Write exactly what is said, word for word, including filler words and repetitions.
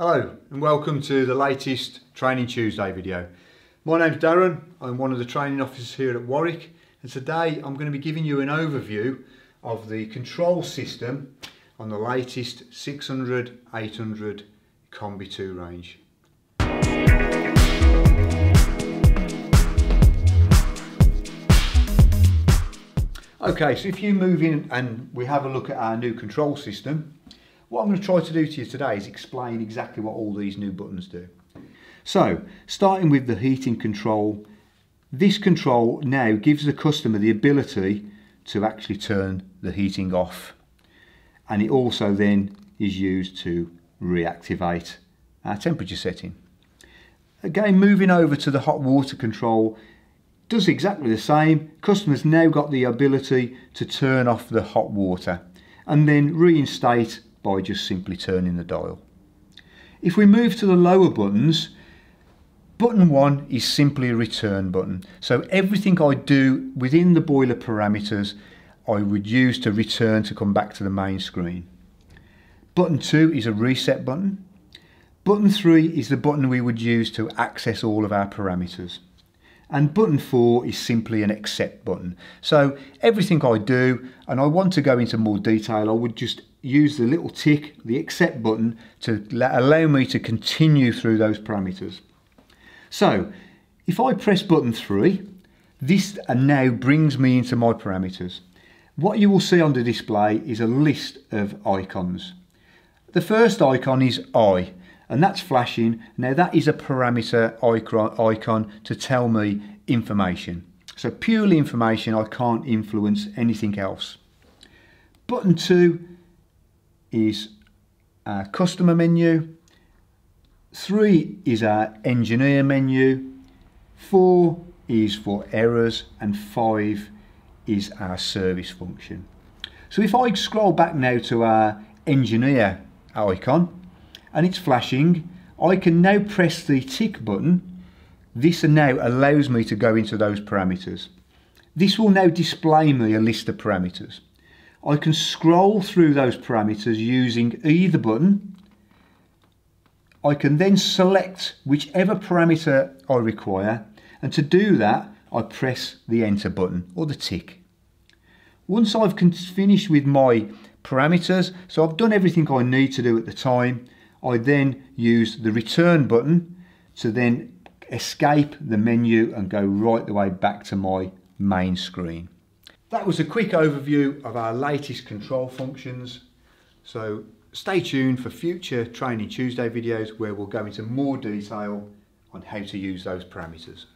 Hello and welcome to the latest Training Tuesday video. My name's Darren, I'm one of the training officers here at Warwick, and today I'm going to be giving you an overview of the control system on the latest six hundred eight hundred Combi two range. Okay, so if you move in and we have a look at our new control system, what I'm going to try to do to you today is explain exactly what all these new buttons do. So, starting with the heating control, this control now gives the customer the ability to actually turn the heating off, and it also then is used to reactivate our temperature setting. Again, moving over to the hot water control, does exactly the same. Customers now got the ability to turn off the hot water and then reinstate by just simply turning the dial. If we move to the lower buttons, button one is simply a return button. So everything I do within the boiler parameters, I would use to return to come back to the main screen. Button two is a reset button. Button three is the button we would use to access all of our parameters. And button four is simply an accept button. So everything I do, and I want to go into more detail, I would just use the little tick, the accept button, to allow me to continue through those parameters. So if I press button three, this now brings me into my parameters. What you will see on the display is a list of icons. The first icon is I, and that's flashing. Now that is a parameter icon to tell me information. So purely information, I can't influence anything else. Button two is our customer menu. Three is our engineer menu. Four is for errors, and five is our service function. So if I scroll back now to our engineer icon, and it's flashing, I can now press the tick button. This now allows me to go into those parameters. This will now display me a list of parameters. I can scroll through those parameters using either button. I can then select whichever parameter I require, and to do that I press the enter button or the tick. Once I've finished with my parameters, so I've done everything I need to do at the time, I then use the return button to then escape the menu and go right the way back to my main screen. That was a quick overview of our latest control functions. So stay tuned for future Training Tuesday videos where we'll go into more detail on how to use those parameters.